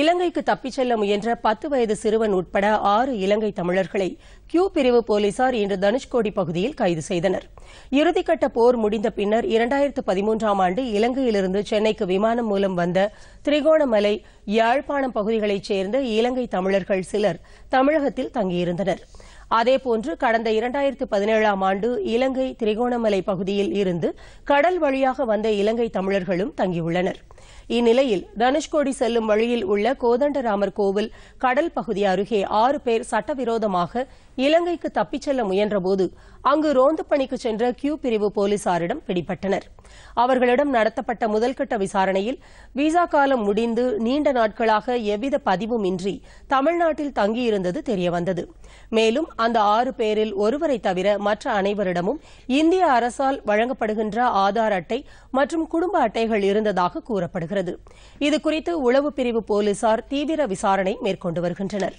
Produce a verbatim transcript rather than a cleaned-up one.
இலங்கைக்கு தப்பிச் செல்ல முயன்ற பத்து வயது சிறுவன் உட்பட ஆறு இலங்கை தமிழர்களை கியூ பிரிவு போலீசார் இன்று தனுஷ்கோடி பகுதியில் கைது செய்தனர். இறுதிக்கட்ட போர் முடிந்த பின்னர் இரண்டாயிரத்து பதிமூன்று ஆம் ஆண்டு இலங்கையிலிருந்து சென்னைக்கு விமானம் மூலம் வந்த திரிகோணமலை, யாழ்ப்பாணம் பகுதிகளைச் சேர்ந்த இலங்கை தமிழர்கள் சிலர் தமிழகத்தில் தங்கியிருந்தனர். அதேபோன்று கடந்த இரண்டாயிரத்து பதினேழு ஆம் ஆண்டு இலங்கை திரிகோணமலை பகுதியில் இருந்து கடல் வழியாக வந்த இலங்கை தமிழர்களும் தங்கியுள்ளனர். இந்நிலையில் தனுஷ்கோடி செல்லும் வழியில் உள்ள கோதண்டராமர் கோவில் கடல் பகுதி அருகே ஆறு பேர் சட்டவிரோதமாக இலங்கைக்கு தப்பிச் செல்ல முயன்றபோது அங்கு ரோந்து பணிக்கு சென்ற கியூ பிரிவு போலீசாரிடம் பிடிபட்டனர். அவர்களிடம் நடத்தப்பட்ட முதல்கட்ட விசாரணையில் விசா காலம் முடிந்து நீண்ட நாட்களாக எவ்வித பதிவுமின்றி தமிழ்நாட்டில் தங்கியிருந்தது தெரியவந்தது. மேலும் அந்த ஆறு பேரில் ஒருவரை தவிர மற்ற அனைவரிடமும் இந்திய அரசால் வழங்கப்படுகின்ற ஆதார் அட்டை மற்றும் குடும்ப அட்டைகள் இருந்ததாக கூறப்படுகிறது. இதுகுறித்து உளவு பிரிவு போலீசார் தீவிர விசாரணை மேற்கொண்டு வருகின்றனர்.